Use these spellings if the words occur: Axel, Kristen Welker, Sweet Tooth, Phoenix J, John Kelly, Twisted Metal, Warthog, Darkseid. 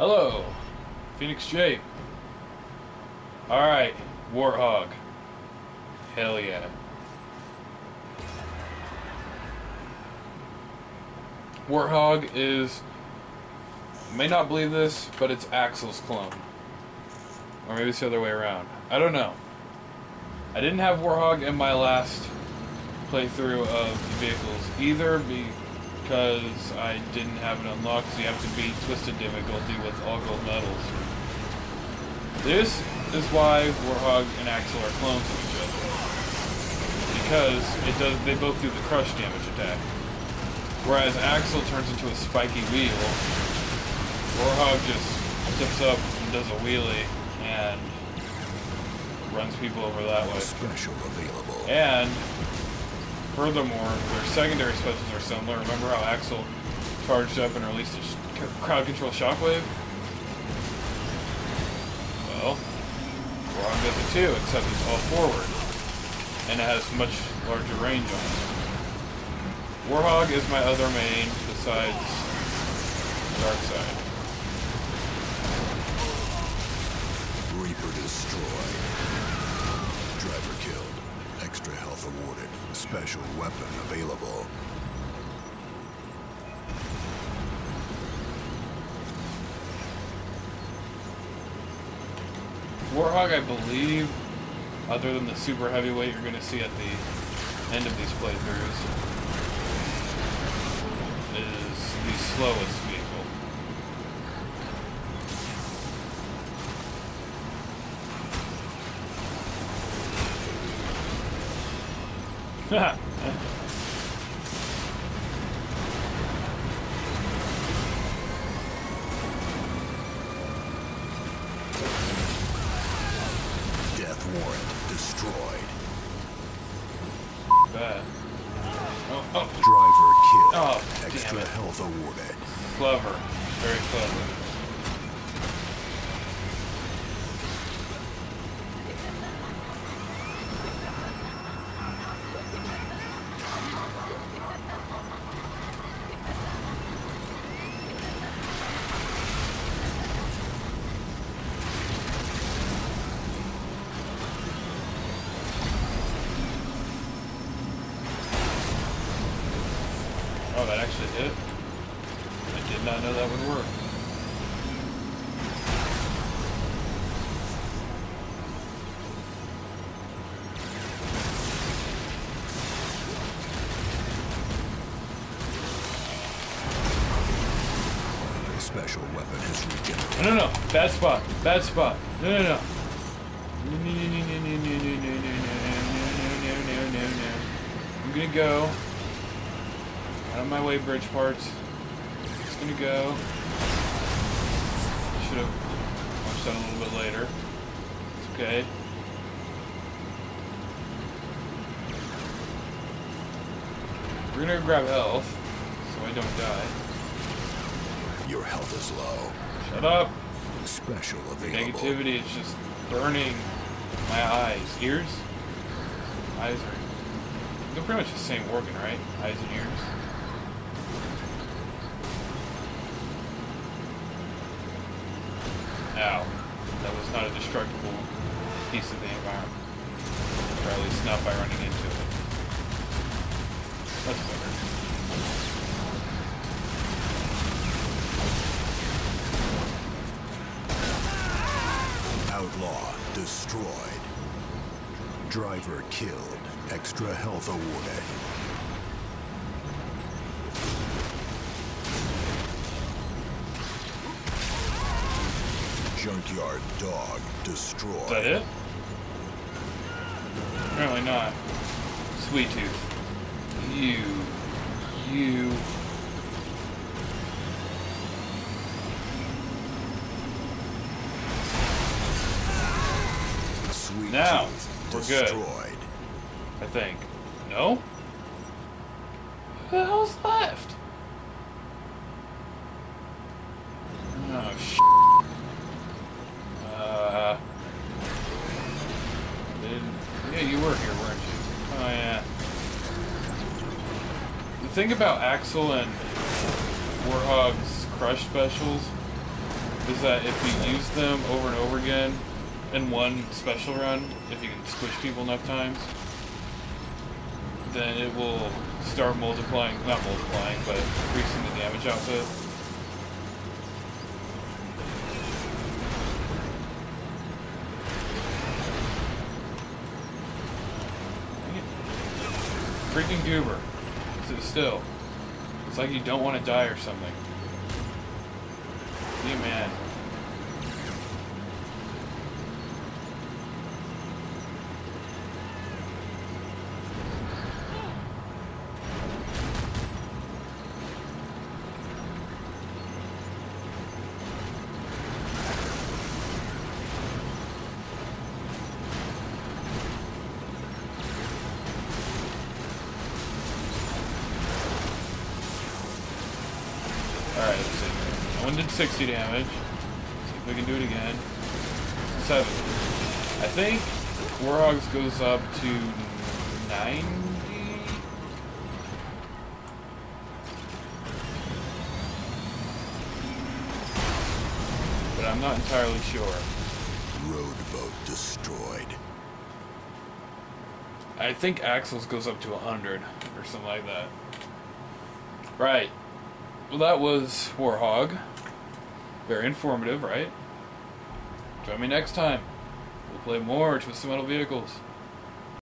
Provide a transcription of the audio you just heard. Hello, Phoenix J. Alright, Warthog. Hell yeah. Warthog is, you may not believe this, but it's Axel's clone. Or maybe it's the other way around. I don't know. I didn't have Warthog in my last playthrough of the vehicles either, because I didn't have it unlocked, so you have to beat Twisted difficulty with all gold medals. This is why Warthog and Axel are clones of each other. Because they both do the crush damage attack. Whereas Axel turns into a spiky wheel, Warthog just tips up and does a wheelie and runs people over that way. Special available. And furthermore, their secondary specials are similar. Remember how Axel charged up and released a crowd control shockwave? Well, Warthog does it too, except it's all forward, and it has much larger range on it. Warthog is my other main besides Darkseid. Reaper destroyed. Driver killed. Extra health awarded. Special weapon available. Warthog, I believe, other than the super heavyweight you're going to see at the end of these playthroughs, is the slowest vehicle. Death warrant destroyed. Bad. Oh. Driver killed. Oh, extra health awarded. Clever. Very clever. Oh, that actually hit? I did not know that would work. Special weapon is regenerated. No. Bad spot. Bad spot. No. I'm gonna go. Out of my way, bridge parts. It's gonna go. I should have watched that a little bit later. It's okay. We're gonna grab health, so I don't die. Your health is low. Shut up. Special available. Negativity is just burning my eyes. Ears? Eyes are... They're pretty much the same organ, right? Eyes and ears. Ow. That was not a destructible piece of the environment. Or at least not by running into it. That's better. Outlaw destroyed. Driver killed. Extra health awarded. Junkyard dog destroyed. Is that it? Apparently not. Sweet Tooth. You. Sweet now, Tooth we're destroyed. Good. I think. No? Who the hell's left? Oh, shit. Yeah, you were here, weren't you? Oh, yeah. The thing about Axel and Warthog's crush specials, is that if you use them over and over again in one special run, if you can squish people enough times, then it will start multiplying, not multiplying, but increasing the damage output. Freaking goober. Sit still. It's like you don't want to die or something. You man. Alright, let's see. That one did 60 damage. Let's see if we can do it again. 7. I think Warthog's goes up to 90? But I'm not entirely sure. Roadboat destroyed. I think Axel's goes up to 100 or something like that. Right. Well, that was Warthog. Very informative, right? Join me next time. We'll play more Twisted Metal Vehicles.